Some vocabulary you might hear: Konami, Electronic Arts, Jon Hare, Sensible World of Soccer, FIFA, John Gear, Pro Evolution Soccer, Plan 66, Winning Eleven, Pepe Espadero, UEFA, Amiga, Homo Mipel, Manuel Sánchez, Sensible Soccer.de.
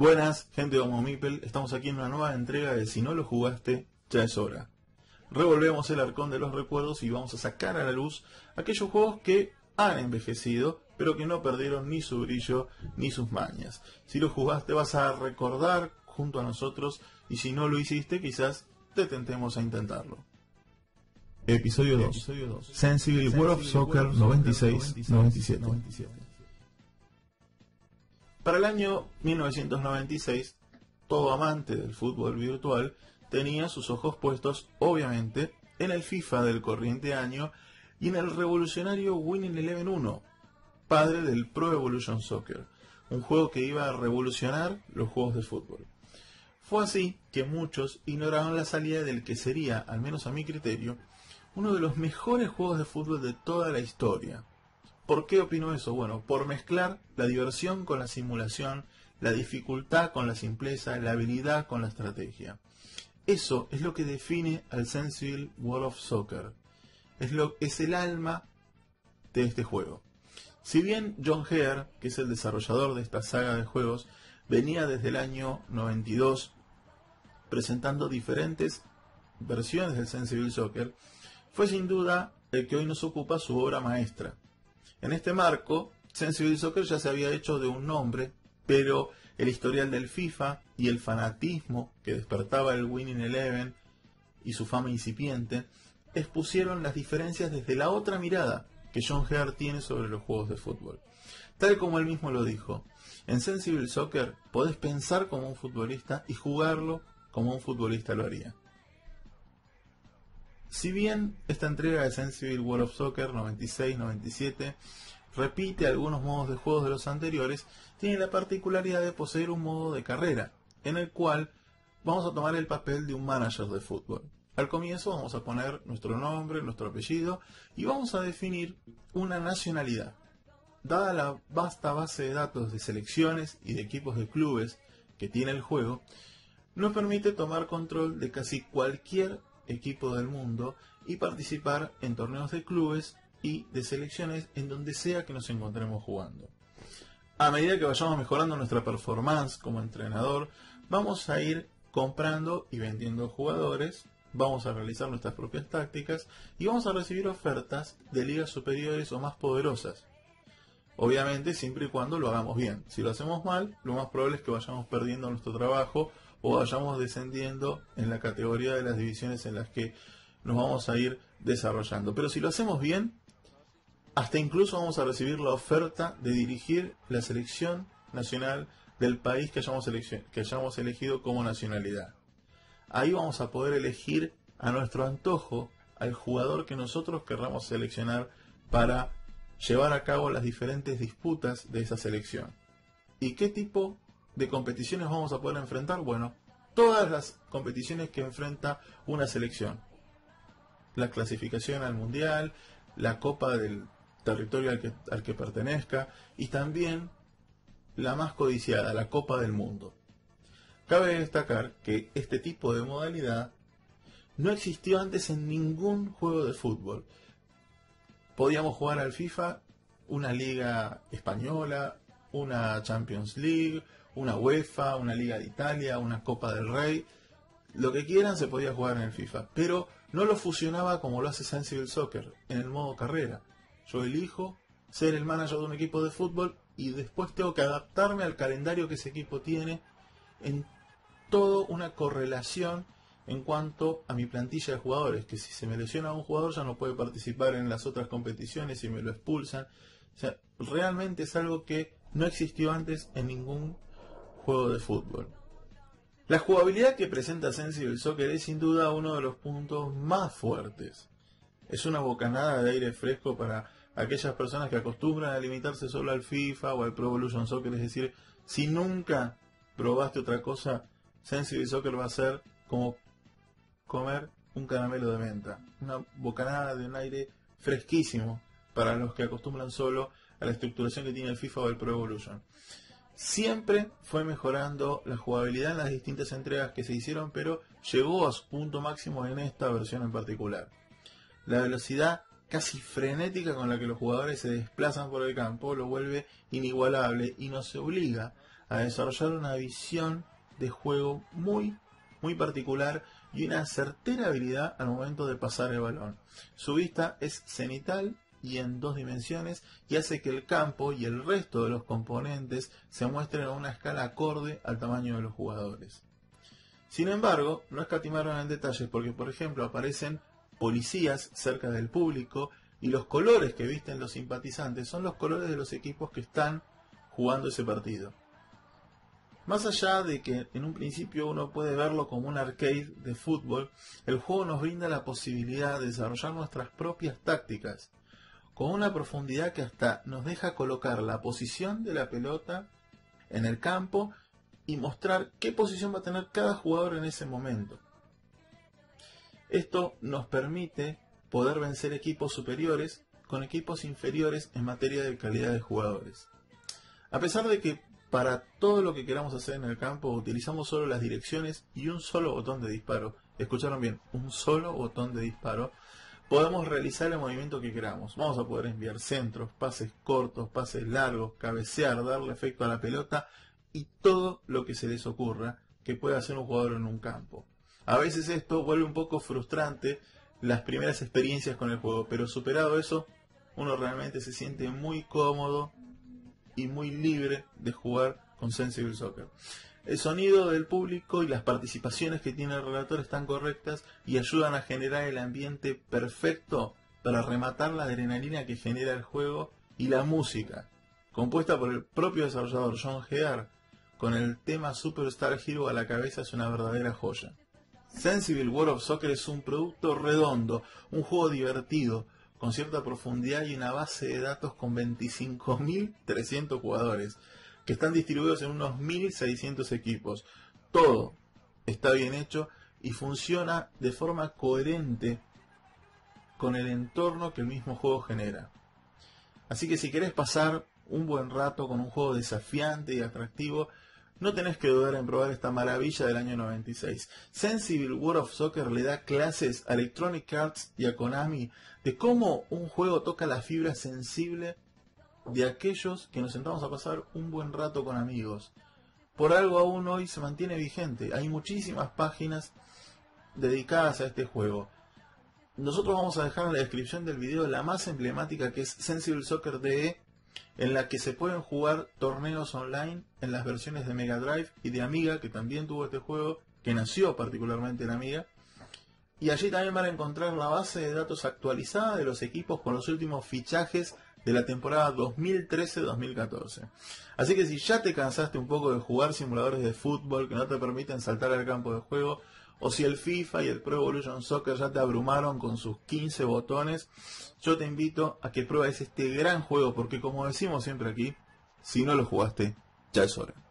Buenas, gente de Homo Mipel, estamos aquí en una nueva entrega de Si no lo jugaste, ya es hora. Revolvemos el arcón de los recuerdos y vamos a sacar a la luz aquellos juegos que han envejecido, pero que no perdieron ni su brillo ni sus mañas. Si lo jugaste vas a recordar junto a nosotros, y si no lo hiciste quizás te tentemos a intentarlo. Episodio 2. Sensible World of Soccer 96-97. Para el año 1996, todo amante del fútbol virtual tenía sus ojos puestos, obviamente, en el FIFA del corriente año y en el revolucionario Winning Eleven 1, padre del Pro Evolution Soccer, un juego que iba a revolucionar los juegos de fútbol. Fue así que muchos ignoraron la salida del que sería, al menos a mi criterio, uno de los mejores juegos de fútbol de toda la historia. ¿Por qué opino eso? Bueno, por mezclar la diversión con la simulación, la dificultad con la simpleza, la habilidad con la estrategia. Eso es lo que define al Sensible World of Soccer. Es el alma de este juego. Si bien Jon Hare, que es el desarrollador de esta saga de juegos, venía desde el año 92 presentando diferentes versiones del Sensible Soccer, fue sin duda el que hoy nos ocupa su obra maestra. En este marco, Sensible Soccer ya se había hecho de un nombre, pero el historial del FIFA y el fanatismo que despertaba el Winning Eleven y su fama incipiente, expusieron las diferencias desde la otra mirada que Jon Hare tiene sobre los juegos de fútbol. Tal como él mismo lo dijo, en Sensible Soccer podés pensar como un futbolista y jugarlo como un futbolista lo haría. Si bien esta entrega de Sensible World of Soccer 96-97 repite algunos modos de juegos de los anteriores, tiene la particularidad de poseer un modo de carrera, en el cual vamos a tomar el papel de un manager de fútbol. Al comienzo vamos a poner nuestro nombre, nuestro apellido, y vamos a definir una nacionalidad. Dada la vasta base de datos de selecciones y de equipos de clubes que tiene el juego, nos permite tomar control de casi cualquier equipo del mundo y participar en torneos de clubes y de selecciones en donde sea que nos encontremos jugando. A medida que vayamos mejorando nuestra performance como entrenador, vamos a ir comprando y vendiendo jugadores, vamos a realizar nuestras propias tácticas y vamos a recibir ofertas de ligas superiores o más poderosas. Obviamente siempre y cuando lo hagamos bien. Si lo hacemos mal, lo más probable es que vayamos perdiendo nuestro trabajo o vayamos descendiendo en la categoría de las divisiones en las que nos vamos a ir desarrollando. Pero si lo hacemos bien, hasta incluso vamos a recibir la oferta de dirigir la selección nacional del país que hayamos elegido como nacionalidad. Ahí vamos a poder elegir a nuestro antojo al jugador que nosotros querramos seleccionar para llevar a cabo las diferentes disputas de esa selección. ¿Y qué tipo de competiciones vamos a poder enfrentar? Bueno, todas las competiciones que enfrenta una selección. La clasificación al mundial, la copa del territorio al que pertenezca y también la más codiciada, la copa del mundo. Cabe destacar que este tipo de modalidad no existió antes en ningún juego de fútbol. Podíamos jugar al FIFA, una liga española, una Champions League, una UEFA, una Liga de Italia, una Copa del Rey, lo que quieran se podía jugar en el FIFA, pero no lo fusionaba como lo hace Sensible Soccer, en el modo carrera. Yo elijo ser el manager de un equipo de fútbol y después tengo que adaptarme al calendario que ese equipo tiene en toda una correlación en cuanto a mi plantilla de jugadores, que si se me lesiona un jugador ya no puede participar en las otras competiciones y me lo expulsan. O sea, realmente es algo que no existió antes en ningún juego de fútbol. La jugabilidad que presenta Sensible Soccer es sin duda uno de los puntos más fuertes. Es una bocanada de aire fresco para aquellas personas que acostumbran a limitarse solo al FIFA o al Pro Evolution Soccer. Es decir, si nunca probaste otra cosa, Sensible Soccer va a ser como comer un caramelo de menta. Una bocanada de un aire fresquísimo para los que acostumbran solo a la estructuración que tiene el FIFA o el Pro Evolution. Siempre fue mejorando la jugabilidad en las distintas entregas que se hicieron, pero llegó a su punto máximo en esta versión en particular. La velocidad casi frenética con la que los jugadores se desplazan por el campo lo vuelve inigualable y nos obliga a desarrollar una visión de juego muy particular y una certera habilidad al momento de pasar el balón. Su vista es cenital y en 2 dimensiones y hace que el campo y el resto de los componentes se muestren a una escala acorde al tamaño de los jugadores. Sin embargo, no escatimaron en detalles porque, por ejemplo, aparecen policías cerca del público y los colores que visten los simpatizantes son los colores de los equipos que están jugando ese partido. Más allá de que en un principio uno puede verlo como un arcade de fútbol, el juego nos brinda la posibilidad de desarrollar nuestras propias tácticas, con una profundidad que hasta nos deja colocar la posición de la pelota en el campo y mostrar qué posición va a tener cada jugador en ese momento. Esto nos permite poder vencer equipos superiores con equipos inferiores en materia de calidad de jugadores. A pesar de que para todo lo que queramos hacer en el campo utilizamos solo las direcciones y un solo botón de disparo. Escucharon bien, un solo botón de disparo. Podemos realizar el movimiento que queramos. Vamos a poder enviar centros, pases cortos, pases largos, cabecear, darle efecto a la pelota y todo lo que se les ocurra que pueda hacer un jugador en un campo. A veces esto vuelve un poco frustrante las primeras experiencias con el juego, pero superado eso, uno realmente se siente muy cómodo y muy libre de jugar con Sensible Soccer. El sonido del público y las participaciones que tiene el relator están correctas y ayudan a generar el ambiente perfecto para rematar la adrenalina que genera el juego, y la música, compuesta por el propio desarrollador John Gear, con el tema Superstar Hero a la cabeza, es una verdadera joya. Sensible World of Soccer es un producto redondo, un juego divertido, con cierta profundidad y una base de datos con 25.300 jugadores, que están distribuidos en unos 1.600 equipos. Todo está bien hecho y funciona de forma coherente con el entorno que el mismo juego genera. Así que si querés pasar un buen rato con un juego desafiante y atractivo, no tenés que dudar en probar esta maravilla del año 96. Sensible World of Soccer le da clases a Electronic Arts y a Konami de cómo un juego toca la fibra sensible de aquellos que nos sentamos a pasar un buen rato con amigos. Por algo aún hoy se mantiene vigente. Hay muchísimas páginas dedicadas a este juego. Nosotros vamos a dejar en la descripción del video la más emblemática, que es Sensible Soccer.de, en la que se pueden jugar torneos online en las versiones de Mega Drive y de Amiga, que también tuvo este juego, que nació particularmente en Amiga. Y allí también van a encontrar la base de datos actualizada de los equipos con los últimos fichajes de la temporada 2013-2014. Así que si ya te cansaste un poco de jugar simuladores de fútbol que no te permiten saltar al campo de juego, o si el FIFA y el Pro Evolution Soccer ya te abrumaron con sus 15 botones, yo te invito a que pruebes este gran juego, porque como decimos siempre aquí, si no lo jugaste, ya es hora.